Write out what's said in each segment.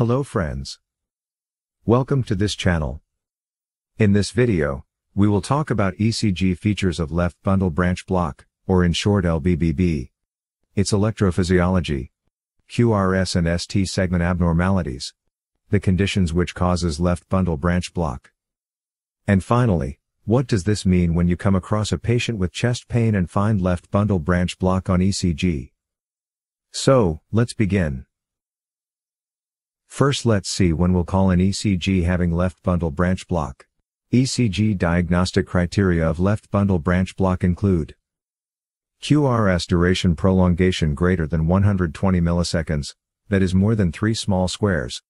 Hello friends. Welcome to this channel. In this video, we will talk about ECG features of left bundle branch block, or in short LBBB, its electrophysiology, QRS and ST segment abnormalities, the conditions which causes left bundle branch block. And finally, what does this mean when you come across a patient with chest pain and find left bundle branch block on ECG? So, let's begin. First, let's see when we'll call an ECG having left bundle branch block. ECG diagnostic criteria of left bundle branch block include QRS duration prolongation greater than 120 milliseconds, that is more than 3 small squares,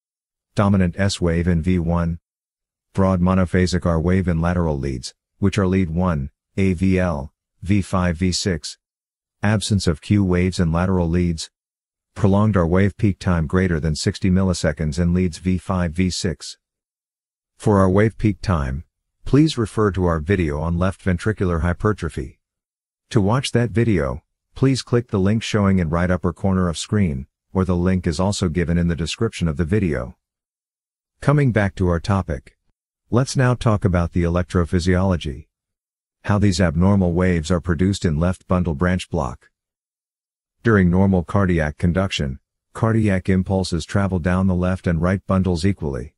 dominant S wave in V1, broad monophasic R wave in lateral leads, which are lead 1, AVL, V5, V6, absence of Q waves in lateral leads, prolonged R wave peak time greater than 60 milliseconds in leads V5 V6. For our wave peak time, please refer to our video on left ventricular hypertrophy. To watch that video, please click the link showing in right upper corner of screen, or the link is also given in the description of the video. Coming back to our topic. Let's now talk about the electrophysiology. How these abnormal waves are produced in left bundle branch block. During normal cardiac conduction, cardiac impulses travel down the left and right bundles equally.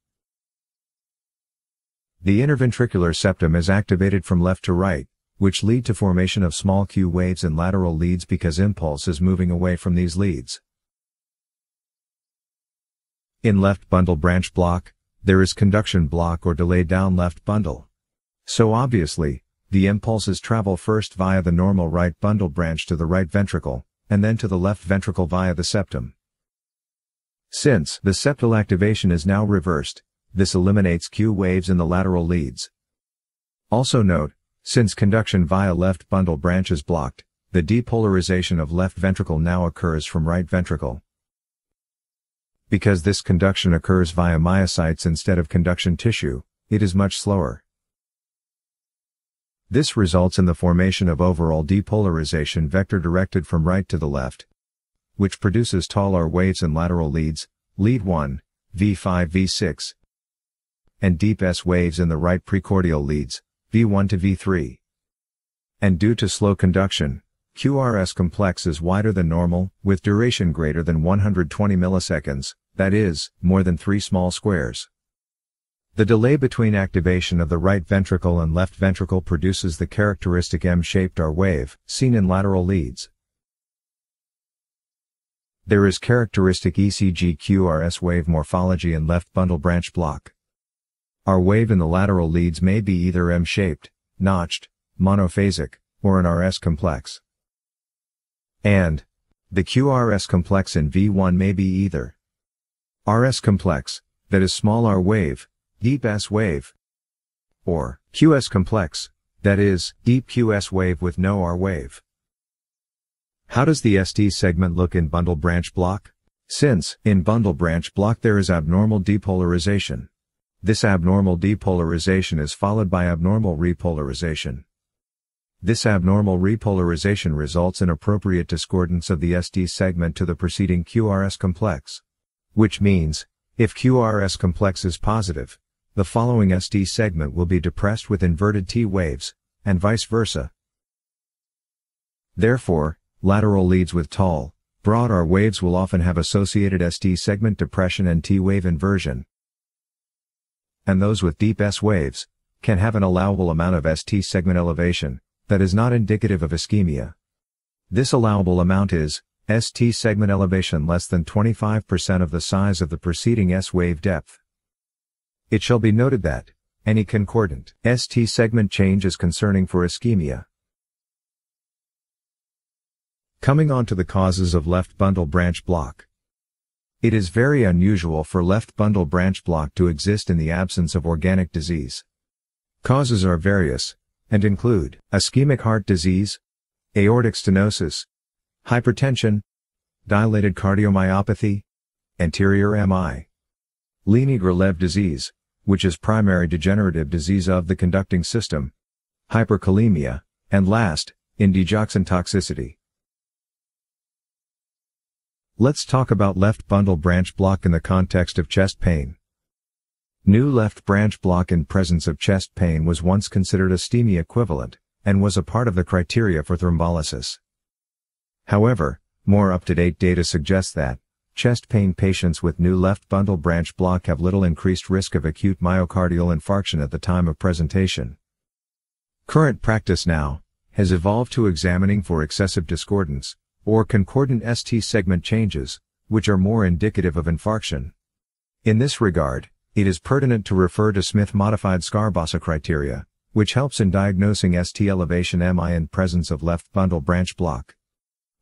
The interventricular septum is activated from left to right, which lead to formation of small Q waves in lateral leads because impulse is moving away from these leads. In left bundle branch block, there is conduction block or delay down left bundle. So obviously, the impulses travel first via the normal right bundle branch to the right ventricle, and then to the left ventricle via the septum. Since the septal activation is now reversed, this eliminates Q waves in the lateral leads. Also note, since conduction via left bundle branch is blocked, the depolarization of left ventricle now occurs from right ventricle. Because this conduction occurs via myocytes instead of conduction tissue, it is much slower. This results in the formation of overall depolarization vector directed from right to the left, which produces tall R waves in lateral leads, lead 1, V5, V6, and deep S waves in the right precordial leads, V1 to V3. And due to slow conduction, QRS complex is wider than normal, with duration greater than 120 milliseconds, that is, more than 3 small squares. The delay between activation of the right ventricle and left ventricle produces the characteristic M-shaped R wave, seen in lateral leads. There is characteristic ECG QRS wave morphology in left bundle branch block. R wave in the lateral leads may be either M-shaped, notched, monophasic, or an RS complex. And the QRS complex in V1 may be either RS complex, that is small R wave, deep S wave, or QS complex, that is, deep QS wave with no R wave. How does the ST segment look in bundle branch block? Since, in bundle branch block there is abnormal depolarization. This abnormal depolarization is followed by abnormal repolarization. This abnormal repolarization results in appropriate discordance of the ST segment to the preceding QRS complex. Which means, if QRS complex is positive, the following ST segment will be depressed with inverted T waves, and vice versa. Therefore, lateral leads with tall, broad R waves will often have associated ST segment depression and T wave inversion. And those with deep S waves can have an allowable amount of ST segment elevation that is not indicative of ischemia. This allowable amount is ST segment elevation less than 25% of the size of the preceding S wave depth. It shall be noted that any concordant ST segment change is concerning for ischemia. Coming on to the causes of left bundle branch block. It is very unusual for left bundle branch block to exist in the absence of organic disease. Causes are various, and include ischemic heart disease, aortic stenosis, hypertension, dilated cardiomyopathy, anterior MI, Lenegre-Lev disease, which is primary degenerative disease of the conducting system, hyperkalemia, and last, indigoxin toxicity. Let's talk about left bundle branch block in the context of chest pain. New left branch block in presence of chest pain was once considered a STEMI equivalent, and was a part of the criteria for thrombolysis. However, more up-to-date data suggests that chest pain patients with new left bundle branch block have little increased risk of acute myocardial infarction at the time of presentation. Current practice now has evolved to examining for excessive discordance, or concordant ST segment changes, which are more indicative of infarction. In this regard, it is pertinent to refer to Smith Modified Sgarbossa Criteria, which helps in diagnosing ST elevation MI in presence of left bundle branch block.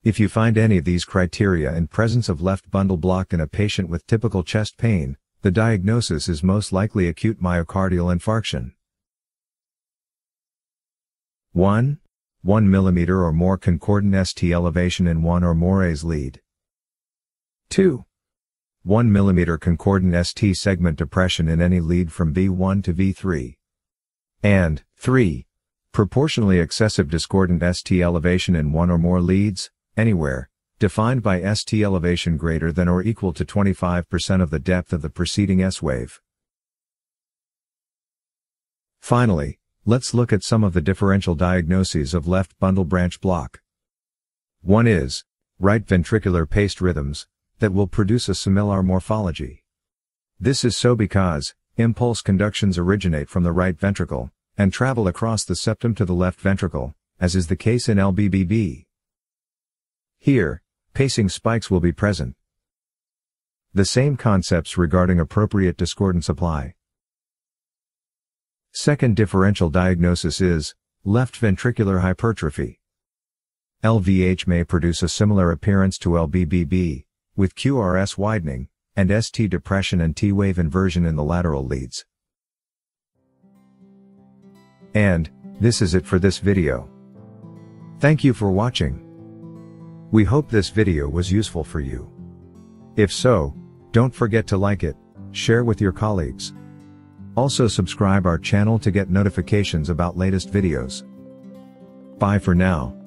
If you find any of these criteria in presence of left bundle block in a patient with typical chest pain, the diagnosis is most likely acute myocardial infarction. 1 mm or more concordant ST elevation in one or more A's lead. 2. 1 mm concordant ST segment depression in any lead from V1 to V3. And 3. Proportionally excessive discordant ST elevation in one or more leads, anywhere, defined by ST elevation greater than or equal to 25% of the depth of the preceding S wave. Finally, let's look at some of the differential diagnoses of left bundle branch block. One is right ventricular paced rhythms that will produce a similar morphology. This is so because impulse conductions originate from the right ventricle and travel across the septum to the left ventricle, as is the case in LBBB. Here, pacing spikes will be present. The same concepts regarding appropriate discordance apply. Second differential diagnosis is left ventricular hypertrophy. LVH may produce a similar appearance to LBBB, with QRS widening, and ST depression and T-wave inversion in the lateral leads. And this is it for this video. Thank you for watching. We hope this video was useful for you. If so, don't forget to like it, share with your colleagues. Also subscribe our channel to get notifications about latest videos. Bye for now.